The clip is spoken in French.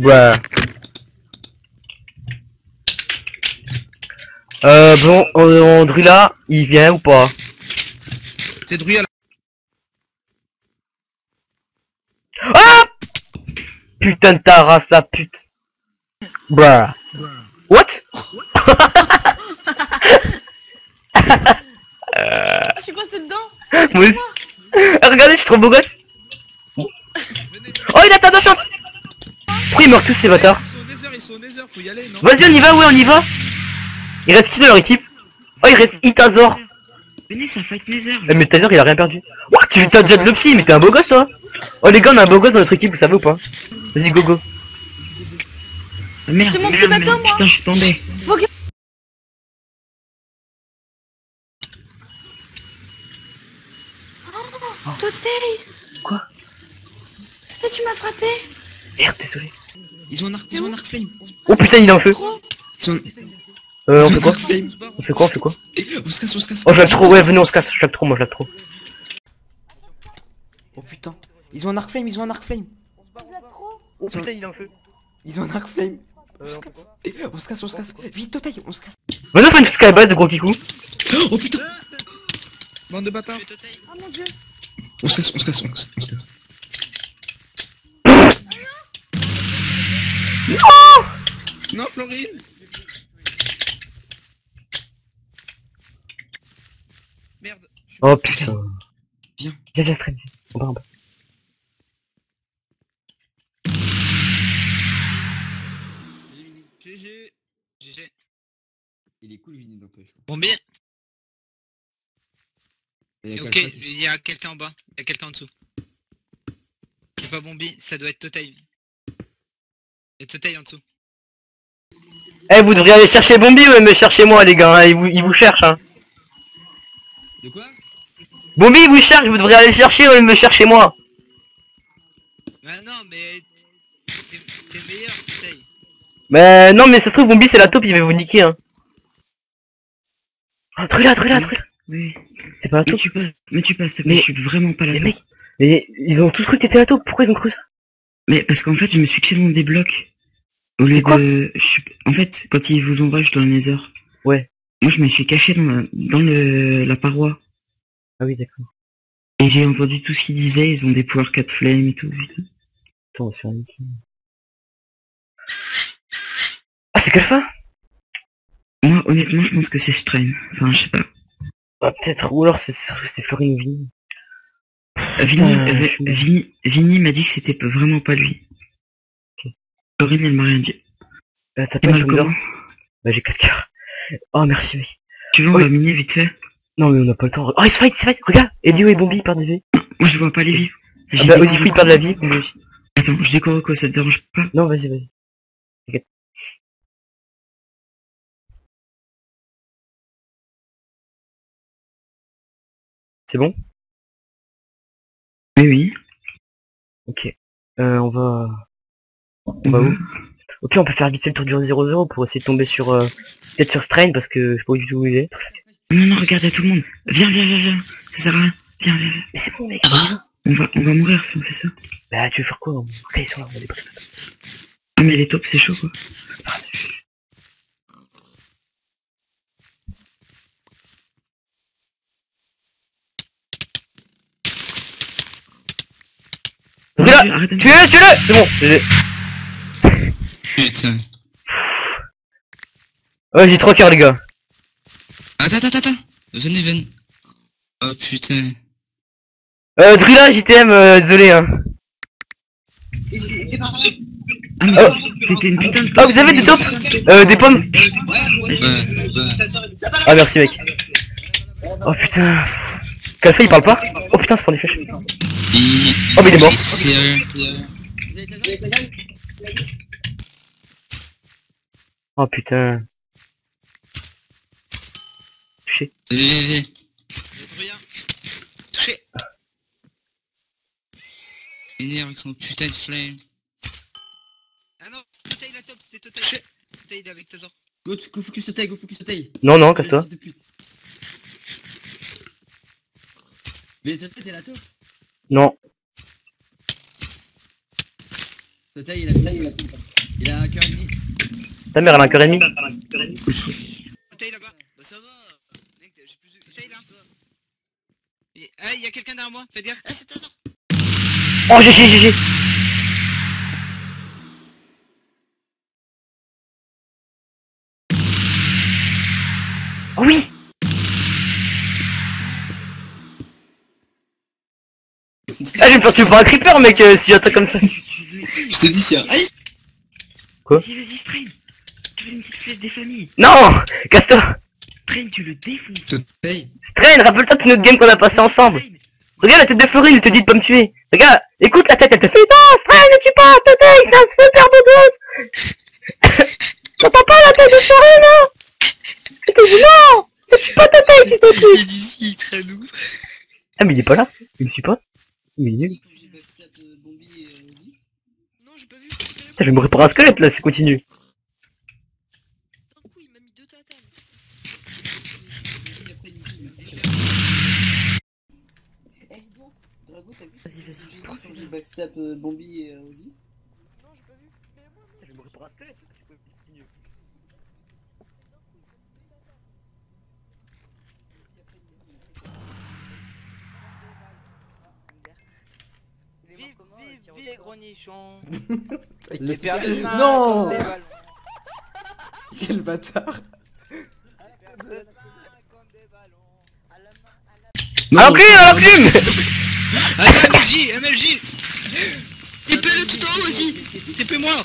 Bah. Bon, Druillat, il vient ou pas? C'est Druillat. Ah! Putain de ta race, la pute. Bah. What? Je suis passé dedans. Oui. Regardez, je suis trop beau gosse. Oh, il a ta deux chances. Pourquoi ils meurent tous ces bâtards? Ils sont au désert, faut y aller, non? Vas-y, on y va, ouais, on y va. Il reste qui de leur équipe? Oh, il reste Itazor. Venez, ça fight Nether. Mais Itazor, il a rien perdu. What? Tu t'as déjà de le psy, mais t'es un beau gosse, toi. Oh, les gars, on a un beau gosse dans notre équipe, vous savez ou pas? Vas-y, go go. Merde, c'est mon petit bâton, moi. Putain, je suis tombé. Oh, Totaï. Quoi? Totaï, tu m'as frappé. Merde, désolé. Ils ont un arc flame. Oh putain, il est en feu. On fait quoi? On se casse. Oh, je l'aime trop, ouais, venez, on se casse. Je l'aime trop. Oh putain, ils ont un arc flame. Oh putain, il est en feu. Ils ont un arc flame. On se casse. Vite, Totaï, on se casse. Maintenant, faut une skybase de gros kikou. Oh putain. Bande de bâtards. Oh mon dieu. On se casse. Non, Florine. Merde. Oh putain. Viens, Strain. On va en bas. GG. Il est cool, Vini, n'empêche. Bombi. Ok, il y a quelqu'un en bas, il y a quelqu'un en dessous. C'est pas Bombi, ça doit être Totaï. Il y a Totaï en dessous. Eh, vous devriez aller chercher Bombi ou me chercher moi, les gars, hein. Il vous cherche, hein. De quoi? Bombi, il vous cherche, vous devriez aller chercher ou me chercher moi. Bah non, mais... T'es meilleur, Totaï. Mais non, mais ça se trouve, Bombi, c'est la taupe, il va vous niquer, hein. Oh, Druillat. Oui. C'est pas la taupe. Mais je suis vraiment pas la taupe. Mais ils ont tous cru que t'étais la taupe, pourquoi ils ont cru ça? Mais parce qu'en fait je me suis caché dans des blocs. Au lieu de... En fait, quand ils vous envoient dans le Nether. Ouais. Moi je me suis caché dans la paroi. Ah oui, d'accord. Et j'ai entendu tout ce qu'ils disaient, ils ont des pouvoirs 4 flammes et tout. Attends, c'est un... Ah, c'est quelle fin? Moi honnêtement je pense que c'est Strain. Enfin je sais pas. Ah, peut-être, ou alors c'est Florine ou Vini. Vini m'a dit que c'était vraiment pas lui. Okay. Florine, elle m'a rien dit. T'as pas le temps? Bah j'ai 4 cœurs. Oh merci mec. Tu veux on va miner vite fait? Non mais on a pas le temps. Oh il se fight, regarde. Elio et Bombi, ils perdent des vies. Moi je vois pas les vies. Ah bah aussi ils perdent la vie. Attends, je décore quoi, ça te dérange pas? Non vas-y. Okay. C'est bon? Oui. Ok. On va où? Ok, on peut faire vite le tour du 0-0 pour essayer de tomber sur... peut-être sur Strain parce que je sais pas du tout où il est. Non, regarde à tout le monde. Viens. Ça sert à rien. Viens. Mais c'est bon mec. On va mourir si on fait ça. Bah tu veux faire quoi? Ok, ils sont là, on va les prendre. Non mais les taupes c'est chaud quoi. C'est pas grave. Tuez-le! C'est bon! Putain. Ouais, j'ai 3 cœurs, les gars. Attends. Venez. Oh putain. Druillat, JTM, désolé, hein. C'était une putain de... Oh, vous avez des taupes? Des pommes? Ah, merci, mec. Oh putain. Café, il parle pas? Oh putain, c'est pour des flèches. Oh mais il est mort. Oh putain. Touché. Il est avec son putain de flame. Ah non, Totaï la top, c'est Totaï. Touché. Totaï il est avec Castor. Go focus Totaï, Non, casse-toi. Mais Totaï t'es la top. Non. Totaï, il a un cœur et demi. Ta mère, elle a un cœur et demi. Totaï là-bas. Bah ça va. Mec, j'ai plus de... Totaï là. Ah, il y a quelqu'un derrière moi, fais gaffe. Ah, c'est Itazor. Oh, GG. Oh oui. Ah, j'ai peur que tu prends un creeper, mec, si j'attaque comme ça. Je te dis, tiens. Aïe. Quoi? Vas-y, Strain. Tu veux une petite fête des familles? Non, Castor. Strain, tu le défonces. Strain, rappelle-toi de notre game qu'on a passé ensemble. Regarde la tête de Florine, elle te dit de pas me tuer. Regarde, écoute la tête, elle te fait non, Strain, ne tue pas, Tate, c'est un super beau gosse. T'entends pas la tête de Florine, non? Elle te dit non, ne tue pas Tate, qui t'en tue. Il est ici, il traîne où? Ah, mais il est pas là, il me suit pas. Il est nul. Putain, je vais mourir par un squelette là, c'est continu. Backstab Bombi et Ozi. Non, j'ai pas vu. Mais moi, je vais mourir pour un squelette, c'est quoi le petit nœud? Vive les gros nichons. Il est perdu. Non. Quel bâtard. À la plume. Allez, MLJ. TP le tout en haut aussi. TP moi.